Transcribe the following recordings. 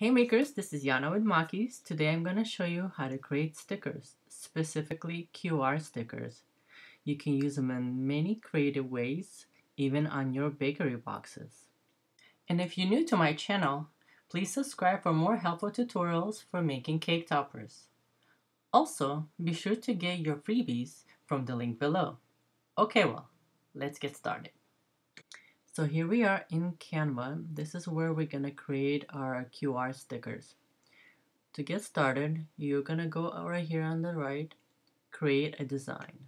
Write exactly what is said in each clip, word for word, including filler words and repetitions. Hey makers, this is Yana with Mockys. Today I'm going to show you how to create stickers, specifically Q R stickers. You can use them in many creative ways, even on your bakery boxes. And if you're new to my channel, please subscribe for more helpful tutorials for making cake toppers. Also, be sure to get your freebies from the link below. Okay, well, let's get started. So here we are in Canva. This is where we're going to create our Q R stickers. To get started, you're going to go right here on the right, create a design.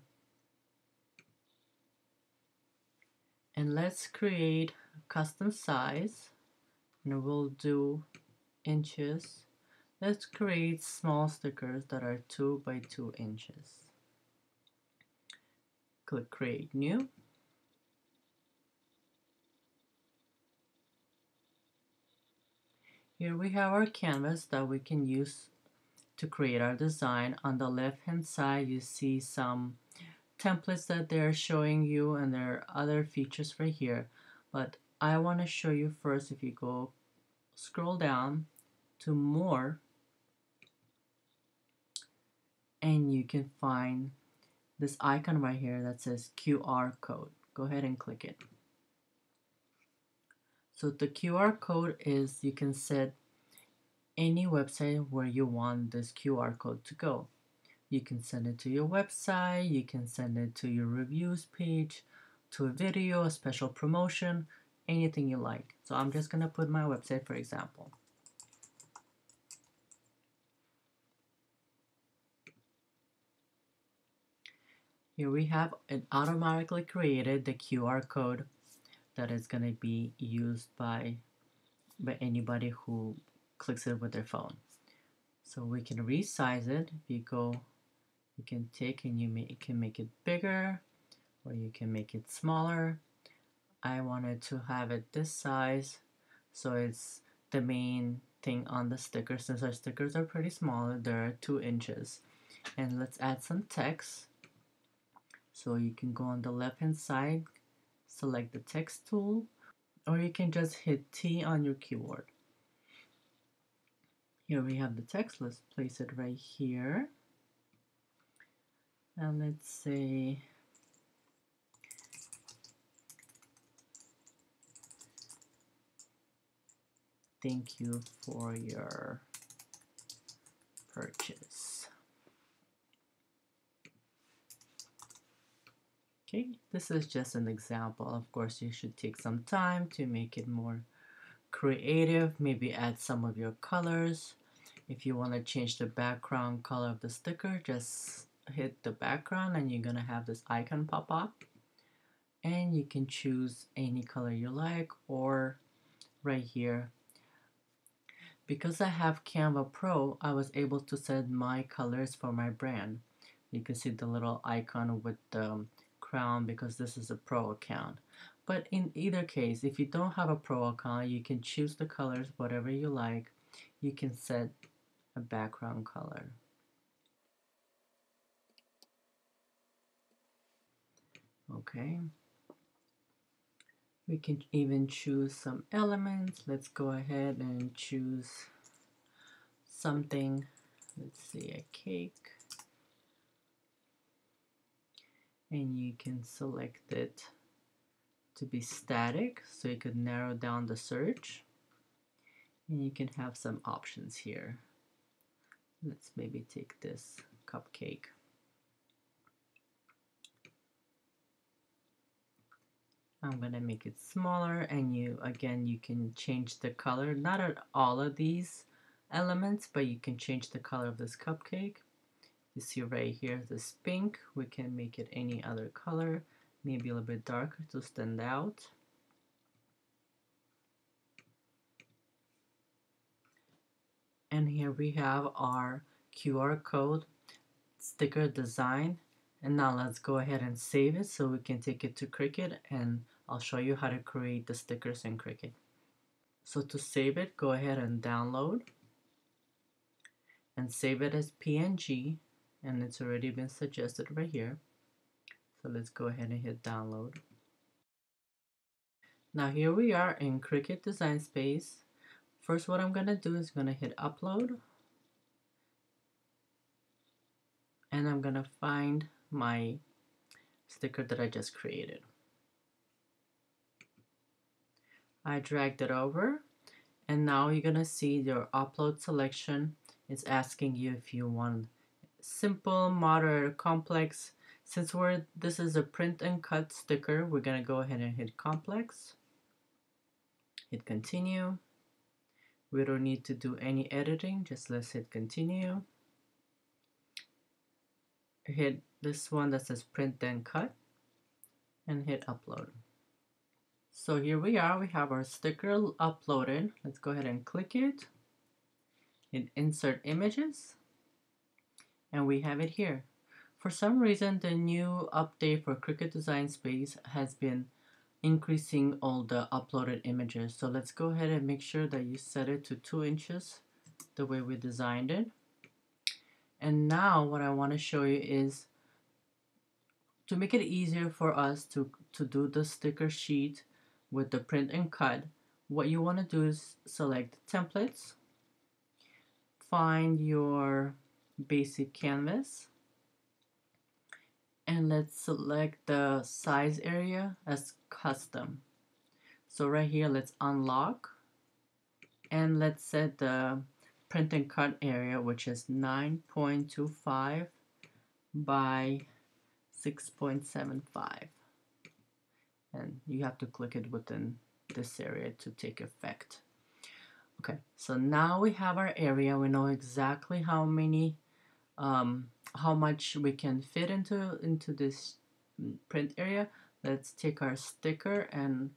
And let's create a custom size, and we'll do inches. Let's create small stickers that are two by two inches. Click create new. Here we have our canvas that we can use to create our design. On the left hand side you see some templates that they're showing you, and there are other features right here, but I want to show you first. If you go scroll down to more, and you can find this icon right here that says Q R code. Go ahead and click it. So the Q R code is, you can set any website where you want this Q R code to go. You can send it to your website, you can send it to your reviews page, to a video, a special promotion, anything you like. So I'm just going to put my website for example. Here we have it automatically created the Q R code that is going to be used by, by anybody who clicks it with their phone. So we can resize it. If you go, you can take and you, may, you can make it bigger, or you can make it smaller. I wanted to have it this size, so it's the main thing on the sticker. Since our stickers are pretty small, they're two inches. And let's add some text. So you can go on the left hand side, select the text tool, or you can just hit T on your keyboard. Here we have the text. Let's place it right here. And let's say thank you for your purchase. Okay, this is just an example. Of course, you should take some time to make it more creative. Maybe add some of your colors. If you want to change the background color of the sticker, just hit the background and you're going to have this icon pop up. And you can choose any color you like, or right here. Because I have Canva Pro, I was able to set my colors for my brand. You can see the little icon with the crown because this is a pro account. But in either case, if you don't have a pro account, you can choose the colors whatever you like. You can set a background color. Okay, we can even choose some elements. Let's go ahead and choose something. Let's see, a cake. And you can select it to be static, so you could narrow down the search, and you can have some options here. Let's maybe take this cupcake. I'm gonna make it smaller, and you again you can change the color, not at all of these elements, but you can change the color of this cupcake. You see right here this pink, we can make it any other color, maybe a little bit darker to stand out. And here we have our Q R code sticker design. And now let's go ahead and save it so we can take it to Cricut, and I'll show you how to create the stickers in Cricut. So to save it, go ahead and download and save it as P N G. And it's already been suggested right here. So let's go ahead and hit download. Now here we are in Cricut Design Space. First, what I'm gonna do is gonna hit upload, and I'm gonna find my sticker that I just created. I dragged it over, and now you're gonna see your upload selection. It's asking you if you want simple, moderate, or complex. Since we're this is a print and cut sticker, we're gonna go ahead and hit complex. Hit continue. We don't need to do any editing, just let's hit continue. Hit this one that says print then cut and hit upload. So here we are, we have our sticker uploaded. Let's go ahead and click it. Hit insert images and we have it here. For some reason, the new update for Cricut Design Space has been increasing all the uploaded images. So let's go ahead and make sure that you set it to two inches the way we designed it. And now what I want to show you is to make it easier for us to, to do the sticker sheet with the print and cut, what you want to do is select templates, find your basic canvas, and let's select the size area as custom. So right here, let's unlock and let's set the print and cut area, which is nine point two five by six point seven five, and you have to click it within this area to take effect. Okay, so now we have our area. We know exactly how many um, how much we can fit into into this print area. Let's take our sticker and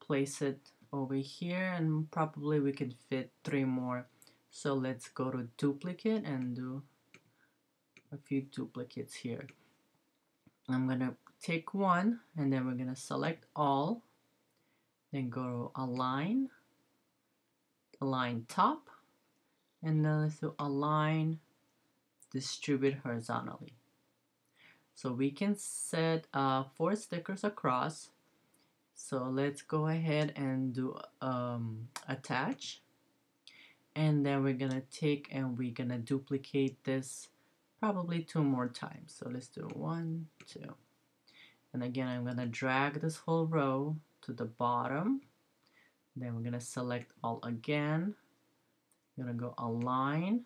place it over here, and probably we can fit three more. So let's go to duplicate and do a few duplicates here. I'm gonna take one and then we're gonna select all, then go to align, align top, and then let's do align distribute horizontally. So we can set uh, four stickers across. So let's go ahead and do um, attach, and then we're gonna take and we're gonna duplicate this probably two more times. So let's do one, two, and again I'm gonna drag this whole row to the bottom, then we're gonna select all again, I'm gonna go align.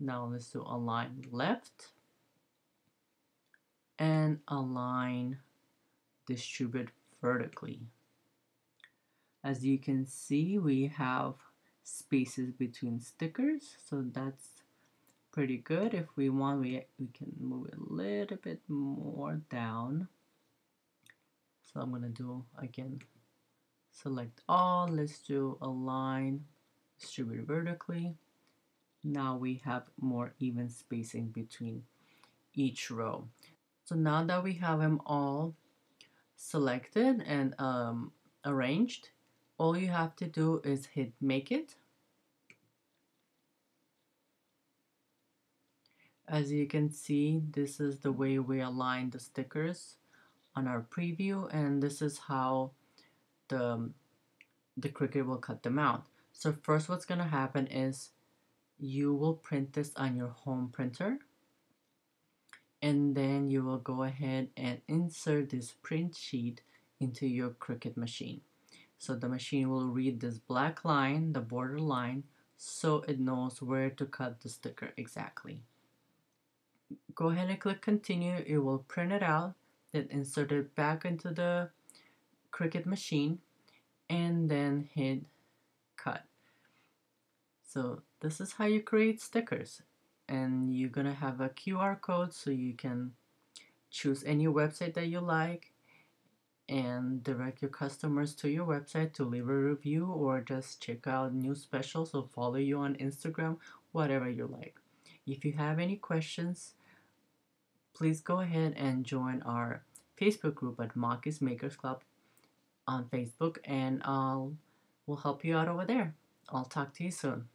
Now let's do align left and align distribute vertically. As you can see, we have spaces between stickers, so that's pretty good. If we want, we, we can move it a little bit more down. So I'm gonna do again, select all, let's do align distribute vertically. Now we have more even spacing between each row. So now that we have them all selected and um, arranged, all you have to do is hit make it. As you can see, this is the way we align the stickers on our preview, and this is how the, the Cricut will cut them out. So first what's gonna happen is you will print this on your home printer, and then you will go ahead and insert this print sheet into your Cricut machine. So the machine will read this black line, the border line, so it knows where to cut the sticker exactly. Go ahead and click continue, it will print it out, then insert it back into the Cricut machine, and then hit cut. So this is how you create stickers, and you're gonna have a Q R code so you can choose any website that you like and direct your customers to your website to leave a review or just check out new specials or follow you on Instagram, whatever you like. If you have any questions, please go ahead and join our Facebook group at Mockys Makers Club on Facebook, and I'll, we'll help you out over there. I'll talk to you soon.